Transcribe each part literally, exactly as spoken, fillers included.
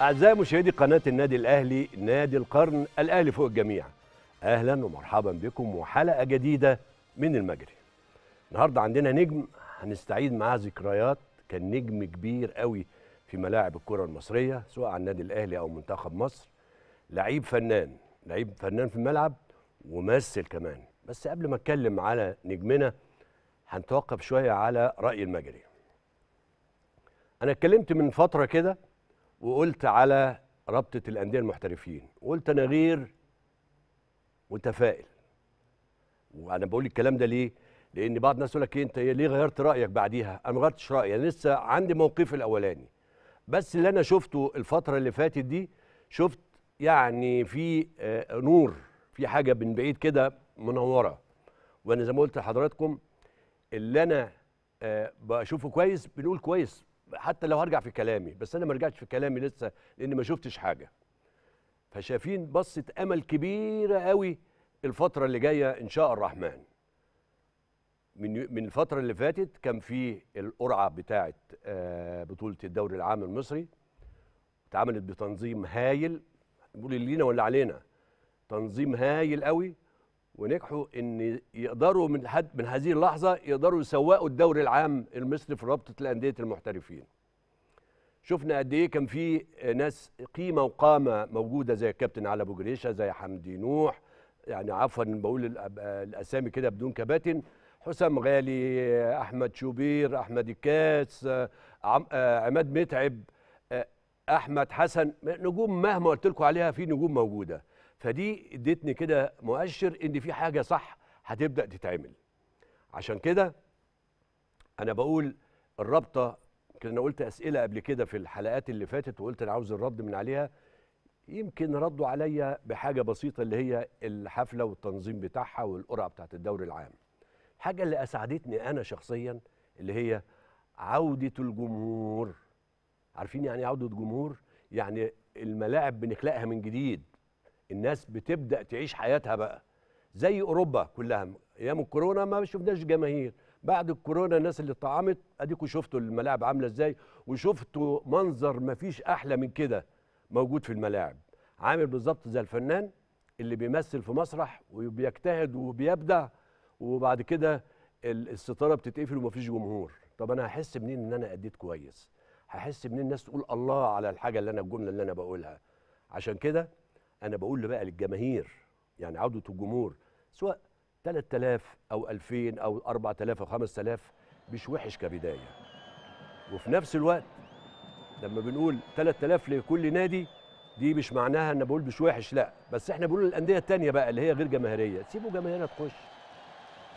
أعزائي مشاهدي قناة النادي الأهلي، نادي القرن، الأهلي فوق الجميع. أهلا ومرحبا بكم وحلقة جديدة من المجري. النهاردة عندنا نجم هنستعيد معاه ذكريات، كان نجم كبير قوي في ملاعب الكرة المصرية سواء على النادي الأهلي أو منتخب مصر. لعيب فنان، لعيب فنان في الملعب وممثل كمان. بس قبل ما أتكلم على نجمنا هنتوقف شوية على رأي المجري. أنا اتكلمت من فترة كده وقلت على رابطة الأندية المحترفين، وقلت أنا غير متفائل. وأنا بقول الكلام ده ليه؟ لأن بعض الناس يقول لك أنت ليه غيرت رأيك بعديها؟ أنا ما غيرتش رأيي، أنا لسه عندي موقفي الأولاني. بس اللي أنا شفته الفترة اللي فاتت دي، شفت يعني في نور، في حاجة من بعيد كده منورة. وأنا زي ما قلت لحضراتكم اللي أنا بشوفه كويس بنقول كويس. حتى لو هرجع في كلامي، بس انا ما رجعتش في كلامي لسه لان ما شفتش حاجه. فشايفين بصه امل كبيره قوي الفتره اللي جايه ان شاء الرحمن. من من الفتره اللي فاتت كان في القرعه بتاعه بطوله الدوري العام المصري، اتعملت بتنظيم هايل، نقول اللي لينا ولا علينا، تنظيم هايل قوي، ونجحوا ان يقدروا من حد من هذه اللحظه يقدروا يسوقوا الدوري العام المصري في رابطه الانديه المحترفين. شفنا قد ايه كان في ناس قيمه وقامه موجوده زي الكابتن علي ابو جريشه، زي حمدي نوح، يعني عفوا بقول الاسامي كده بدون كباتن، حسام غالي، احمد شوبير، احمد الكاس، عماد متعب، احمد حسن، نجوم مهما قلت لكم عليها في نجوم موجوده. فدي ادتني كده مؤشر ان في حاجه صح هتبدا تتعمل. عشان كده انا بقول الرابطه، كده انا قلت اسئله قبل كده في الحلقات اللي فاتت وقلت انا عاوز الرد من عليها، يمكن ردوا عليا بحاجه بسيطه اللي هي الحفله والتنظيم بتاعها والقرعه بتاعه الدوري العام. الحاجه اللي اسعدتني انا شخصيا اللي هي عوده الجمهور. عارفين يعني عوده جمهور؟ يعني الملاعب بنخلقها من جديد، الناس بتبدأ تعيش حياتها بقى زي أوروبا كلها. أيام الكورونا ما شفناش جماهير، بعد الكورونا الناس اللي اتطعمت أديكوا شفتوا الملاعب عاملة إزاي، وشفتوا منظر ما فيش أحلى من كده موجود في الملاعب، عامل بالظبط زي الفنان اللي بيمثل في مسرح وبيجتهد وبيبدع وبعد كده الستارة بتتقفل ومفيش جمهور. طب أنا هحس منين إن أنا أديت كويس؟ هحس منين الناس تقول الله على الحاجة اللي أنا الجملة اللي أنا بقولها؟ عشان كده أنا بقول بقى للجماهير، يعني عودة الجمهور سواء ثلاثة آلاف أو ألفين أو أربعة آلاف أو خمسة آلاف مش وحش كبداية. وفي نفس الوقت لما بنقول ثلاثة آلاف لكل نادي دي مش معناها أن بقول مش وحش، لا، بس إحنا بنقول الأندية التانية بقى اللي هي غير جماهيرية سيبوا جماهيرها تخش.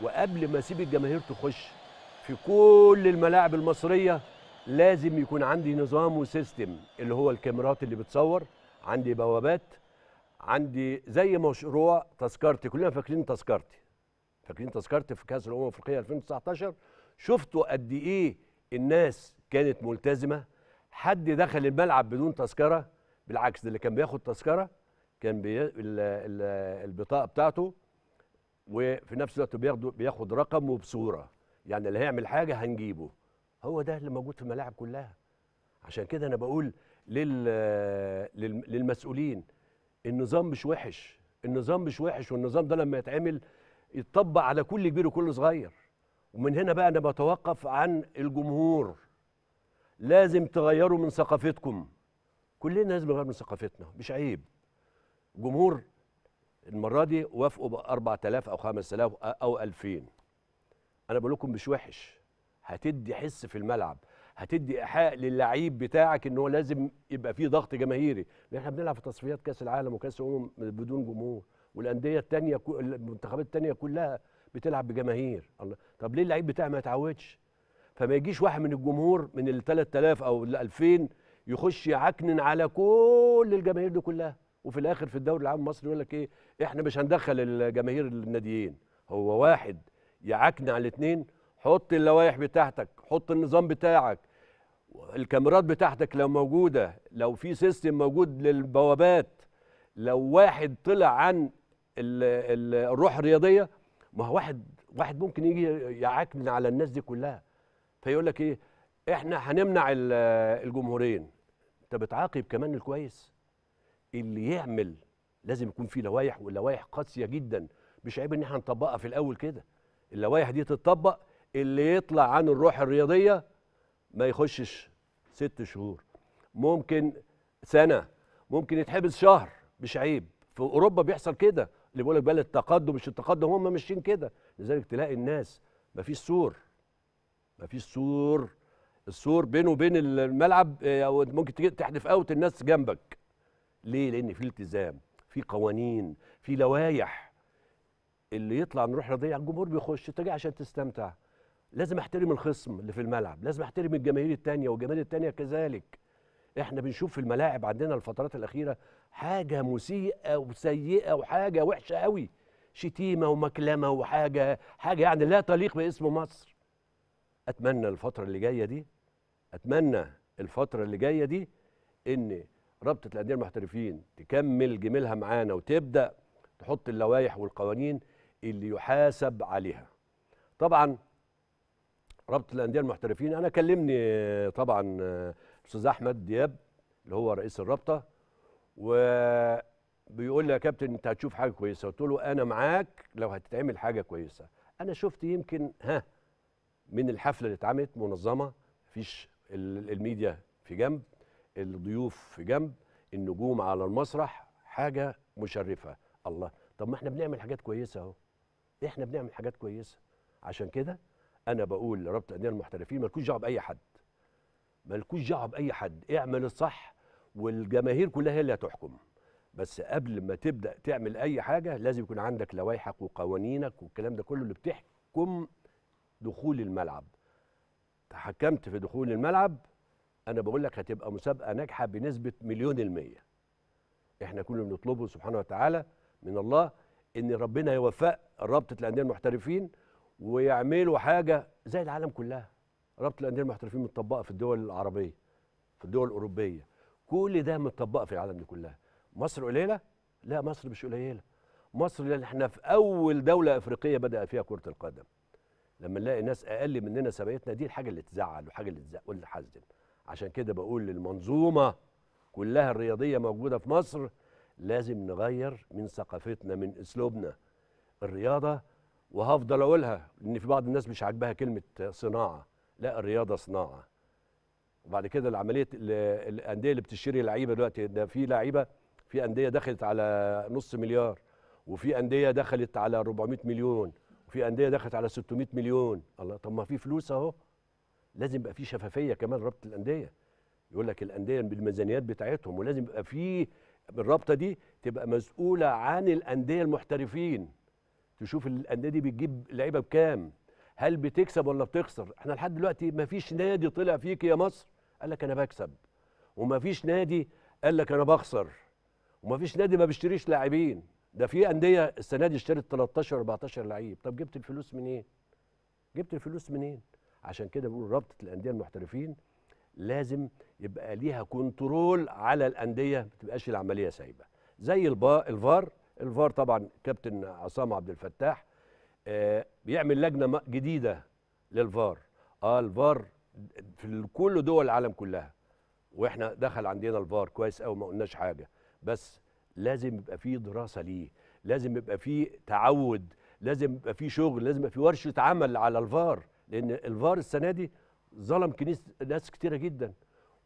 وقبل ما أسيب الجماهير تخش في كل الملاعب المصرية لازم يكون عندي نظام وسيستم، اللي هو الكاميرات اللي بتصور، عندي بوابات، عندي زي مشروع تذكرتي. كلنا فاكرين تذكرتي، فاكرين تذكرتي في كاس الامم الافريقيه ألفين وتسعة عشر، شفتوا قد ايه الناس كانت ملتزمه، حد دخل الملعب بدون تذكره، بالعكس ده اللي كان بياخد تذكره كان بي... ال... ال... البطاقه بتاعته، وفي نفس الوقت بياخد بياخد رقم وبصوره، يعني اللي هيعمل حاجه هنجيبه. هو ده اللي موجود في الملاعب كلها. عشان كده انا بقول لل... لل... للمسؤولين النظام مش وحش، النظام مش وحش، والنظام ده لما يتعمل يتطبق على كل كبير وكل صغير. ومن هنا بقى انا بتوقف عن الجمهور. لازم تغيروا من ثقافتكم، كلنا لازم نغير من ثقافتنا، مش عيب. الجمهور المره دي وافقوا ب أربعة آلاف او خمسة آلاف او ألفين. انا بقول لكم مش وحش، هتدي حس في الملعب، هتدي ايحاء للعيب بتاعك ان هو لازم يبقى فيه ضغط جماهيري، لان احنا بنلعب في تصفيات كاس العالم وكاس الامم بدون جمهور، والانديه الثانيه المنتخبات الثانيه كلها بتلعب بجماهير. الله، طب ليه اللعيب بتاعي ما يتعودش؟ فما يجيش واحد من الجمهور من ال ثلاثة آلاف او ال ألفين يخش يعكنن على كل الجماهير دي كلها، وفي الاخر في الدوري العام المصري يقول لك ايه احنا مش هندخل الجماهير الناديين. هو واحد يعكن على الاثنين. حط اللوائح بتاعتك، حط النظام بتاعك، الكاميرات بتاعتك لو موجودة، لو في سيستم موجود للبوابات، لو واحد طلع عن الروح الرياضية، ما هو واحد واحد ممكن يجي يعاكن على الناس دي كلها، فيقول لك ايه احنا هنمنع الجمهورين. انت بتعاقب كمان الكويس. اللي يعمل لازم يكون في لوائح، واللوائح قاسيه جدا، مش عيب ان احنا نطبقها في الاول كده. اللوائح دي تتطبق، اللي يطلع عن الروح الرياضيه ما يخشش ست شهور، ممكن سنه، ممكن يتحبس شهر، مش عيب. في اوروبا بيحصل كده، اللي بيقول لك بلد التقدم مش التقدم، هم ماشيين كده. لذلك تلاقي الناس ما فيش سور، ما فيش سور، السور بينه وبين الملعب، او ممكن تحدف اوت الناس جنبك. ليه؟ لان في التزام، في قوانين، في لوائح. اللي يطلع نروح رياضيه، الجمهور بيخش، انت جاي عشان تستمتع، لازم احترم الخصم اللي في الملعب، لازم احترم الجماهير الثانيه، والجماهير الثانيه كذلك. احنا بنشوف في الملاعب عندنا الفترات الاخيره حاجه مسيئه وسيئه، وحاجه وحشه قوي، شتيمه ومكلمه، وحاجه حاجه يعني لا تليق باسم مصر. اتمنى الفتره اللي جايه دي، اتمنى الفتره اللي جايه دي ان رابطه الانديه المحترفين تكمل جميلها معانا، وتبدا تحط اللوائح والقوانين اللي يحاسب عليها. طبعا رابطه الانديه المحترفين، انا كلمني طبعا الاستاذ احمد دياب اللي هو رئيس الرابطه، وبيقول لي يا كابتن انت هتشوف حاجه كويسه، قلت له انا معاك لو هتتعمل حاجه كويسه. انا شفت يمكن ها من الحفله اللي اتعملت منظمه، مفيش الميديا في جنب، الضيوف في جنب، النجوم على المسرح، حاجه مشرفه. الله، طب ما احنا بنعمل حاجات كويسه اهو، احنا بنعمل حاجات كويسه. عشان كده انا بقول لرابطه الانديه المحترفين مالكوش دعوه باي حد، مالكوش دعوه باي حد، اعمل الصح والجماهير كلها هي اللي هتحكم. بس قبل ما تبدا تعمل اي حاجه لازم يكون عندك لوائحك وقوانينك والكلام ده كله اللي بتحكم دخول الملعب. تحكمت في دخول الملعب، انا بقول لك هتبقى مسابقه ناجحه بنسبه مليون الميه. احنا كلنا بنطلبه سبحانه وتعالى من الله ان ربنا يوفق رابطه الانديه المحترفين ويعملوا حاجه زي العالم كلها. رابطه الانديه المحترفين متطبقه في الدول العربيه، في الدول الاوروبيه، كل ده متطبقه في العالم دي كلها. مصر قليله؟ لا، مصر مش قليله. مصر لان احنا في اول دوله افريقيه بدا فيها كره القدم. لما نلاقي ناس اقل مننا سبقتنا، دي الحاجه اللي تزعل وحاجه اللي تزق واللي تحزن. عشان كده بقول للمنظومه كلها الرياضيه موجوده في مصر، لازم نغير من ثقافتنا، من اسلوبنا. الرياضه، وهفضل اقولها ان في بعض الناس مش عاجبها كلمه صناعه، لا، الرياضه صناعه. وبعد كده العمليه الانديه اللي بتشتري لعيبه دلوقتي، ده في لعيبه، في انديه دخلت على نص مليار، وفي انديه دخلت على أربعمائة مليون، وفي انديه دخلت على ستمائة مليون. الله، طب ما في فلوس اهو. لازم يبقى في شفافيه كمان رابطه الانديه، يقول لك الانديه بالميزانيات بتاعتهم، ولازم يبقى في الرابطه دي تبقى مسؤوله عن الانديه المحترفين، تشوف الانديه دي بتجيب لعيبه بكام، هل بتكسب ولا بتخسر. احنا لحد دلوقتي ما فيش نادي طلع فيك يا مصر قال لك انا بكسب، وما فيش نادي قال لك انا بخسر، وما فيش نادي ما بيشتريش لاعبين. ده في انديه السنه دي اشترت ثلاثة عشر أربعة عشر لعيب، طب جبت الفلوس منين؟ جبت الفلوس منين؟ عشان كده بيقول رابطه الانديه المحترفين لازم يبقى ليها كنترول على الانديه، ما تبقاش العمليه سايبه. زي الفار، الفار طبعا كابتن عصام عبد الفتاح آه بيعمل لجنه جديده للفار. اه الفار في كل دول العالم كلها، واحنا دخل عندنا الفار كويس قوي، ما قلناش حاجه، بس لازم يبقى في دراسه ليه، لازم يبقى في تعود، لازم يبقى في شغل، لازم يبقى في ورشه عمل على الفار، لان الفار السنه دي ظلم كنيس ناس كتيره جدا،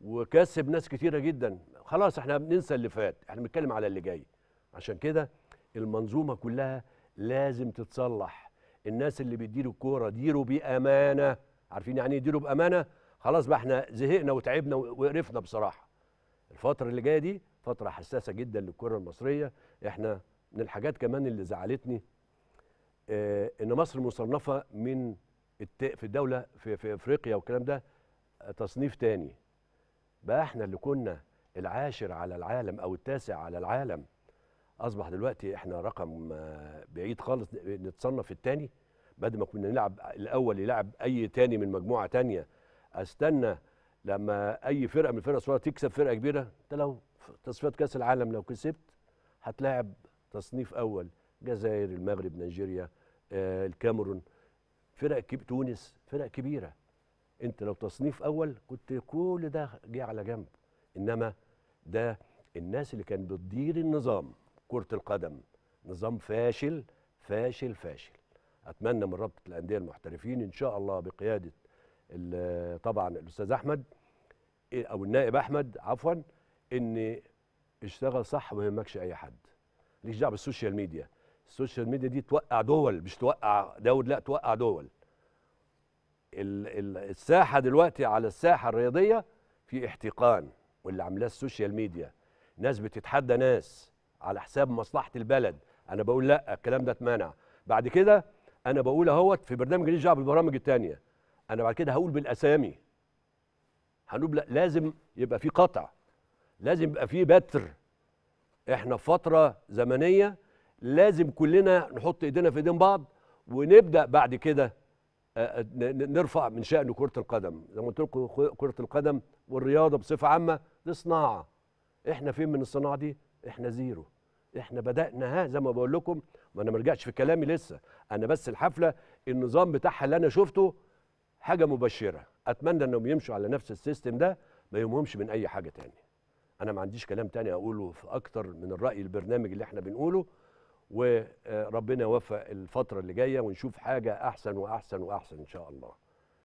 وكسب ناس كتيره جدا. خلاص احنا بننسى اللي فات، احنا بنتكلم على اللي جاي. عشان كده المنظومه كلها لازم تتصلح. الناس اللي بيديروا الكوره ديروا بامانه، عارفين يعني ايه يديروا بامانه؟ خلاص بقى احنا زهقنا وتعبنا وقرفنا بصراحه. الفتره اللي جايه دي فتره حساسه جدا للكره المصريه. احنا من الحاجات كمان اللي زعلتني اه ان مصر مصنفه من في الدولة في, في افريقيا والكلام ده تصنيف تاني. بقى احنا اللي كنا العاشر على العالم او التاسع على العالم، اصبح دلوقتي احنا رقم بعيد خالص، نتصنف التاني بعد ما كنا نلعب الاول، يلعب اي تاني من مجموعة تانية. استنى لما اي فرقة من الفرق الصغيرة تكسب فرقة كبيرة. انت لو تصفيات كاس العالم لو كسبت هتلاعب تصنيف اول، جزائر، المغرب، نيجيريا، آه الكاميرون، فرق كب... تونس، فرق كبيره. انت لو تصنيف اول كنت كل ده جه على جنب، إنما ده الناس اللي كانت بتدير النظام كرة القدم، نظام فاشل فاشل فاشل. أتمنى من رابطة الأندية المحترفين إن شاء الله بقيادة طبعا الأستاذ أحمد أو النائب أحمد عفوا، إن اشتغل صح وما يهمكش أي حد، ماليش دعوة بالسوشيال ميديا. السوشيال ميديا دي توقع دول، مش توقع دول، لا توقع دول. الساحة دلوقتي على الساحة الرياضية في احتقان، واللي عاملاه السوشيال ميديا ناس بتتحدى ناس على حساب مصلحة البلد. أنا بقول لا، الكلام ده اتمنع. بعد كده أنا بقول أهوت في برنامج ليش دعوة بالبرامج التانية، أنا بعد كده هقول بالأسامي، هنقول لازم يبقى في قطع، لازم يبقى في بتر. إحنا في فترة زمنية لازم كلنا نحط إيدينا في إيدين بعض، ونبدأ بعد كده نرفع من شأن كرة القدم. زي ما قلت لكم كرة القدم والرياضة بصفة عامة دي صناعة، إحنا فين من الصناعة دي؟ إحنا زيرو. إحنا بدأناها زي ما بقول لكم، وأنا ما رجعتش في كلامي لسه، أنا بس الحفلة النظام بتاعها اللي أنا شفته حاجة مبشرة. أتمنى إنهم يمشوا على نفس السيستم ده، ما يهمهمش من أي حاجة تاني. أنا ما عنديش كلام تاني أقوله في أكتر من الرأي البرنامج اللي إحنا بنقوله، وربنا يوفق الفترة اللي جاية ونشوف حاجة أحسن وأحسن وأحسن إن شاء الله.